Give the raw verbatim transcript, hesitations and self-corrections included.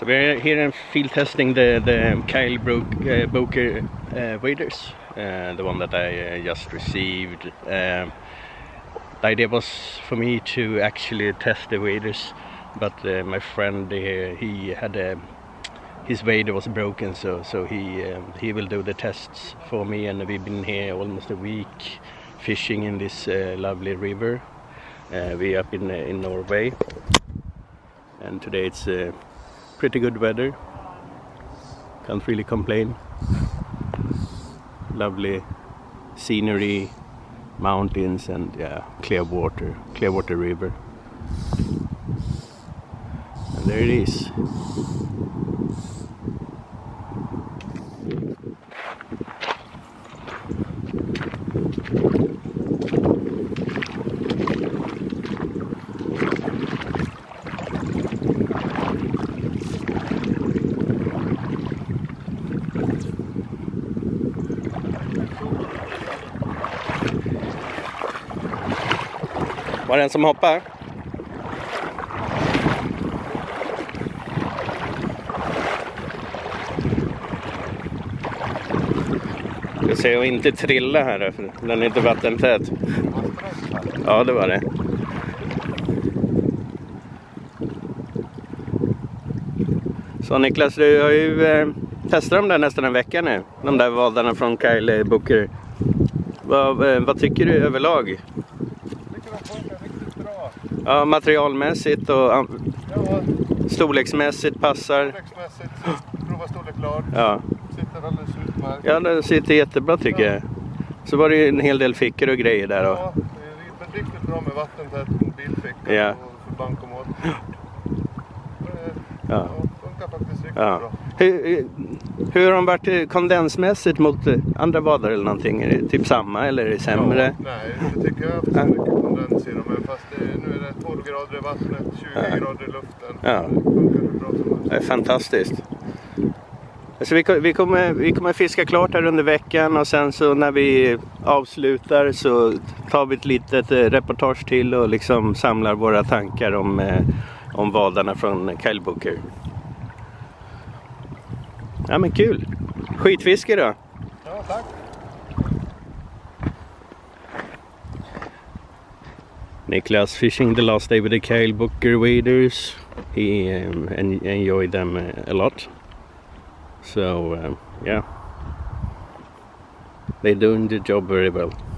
So we're here in field testing the, the Kaili broke uh, bokeh uh, waders, uh, the one that I uh, just received. Um, the idea was for me to actually test the waders, but uh, my friend uh, he had a his wader was broken, so so he um, he will do the tests for me, and we've been here almost a week fishing in this uh, lovely river. Uh, we up in uh, in Norway, and today it's uh, pretty good weather. Can't really complain. Lovely scenery, mountains, and yeah, clear water, clear water river. And there it is. Var det en som hoppar? Jag ser jag inte trilla här, för den är inte vattentät. Ja, det var det. Så Niklas, du har ju eh, testat dem där nästan en vecka nu. De där vadarna från Kylebooker. Vad, eh, vad tycker du överlag? Ja, materialmässigt och ja. Storleksmässigt passar. Storleksmässigt, prova storlek klart. Ja. Sitter alldeles utmärkt. Ja, den sitter jättebra tycker ja. jag. Så var det ju en hel del fickor och grejer där. Och... ja, det är riktigt bra med vattentät mobilficka ja. och bankomat. Ja. Ja, funkar faktiskt riktigt ja. bra. Hur, hur har de varit kondensmässigt mot andra badare eller någonting? Är det typ samma eller är det sämre? Ja, nej, det tycker jag. Det är mycket kondens i dem, men fast det, nu är det tolv grader i vattnet, tjugo ja. grader i luften. Ja. Det, det är fantastiskt. Alltså vi, vi, kommer, vi kommer fiska klart här under veckan, och sen så när vi avslutar så tar vi ett litet reportage till och liksom samlar våra tankar om, om vadarna från Kylebooker. Ja, men kul. Skitfiske då. Ja, tack. Niklas fishing the last day with the Kylebooker waders. He um, en enjoyed them a lot. So, um, yeah. They're doing the job very well.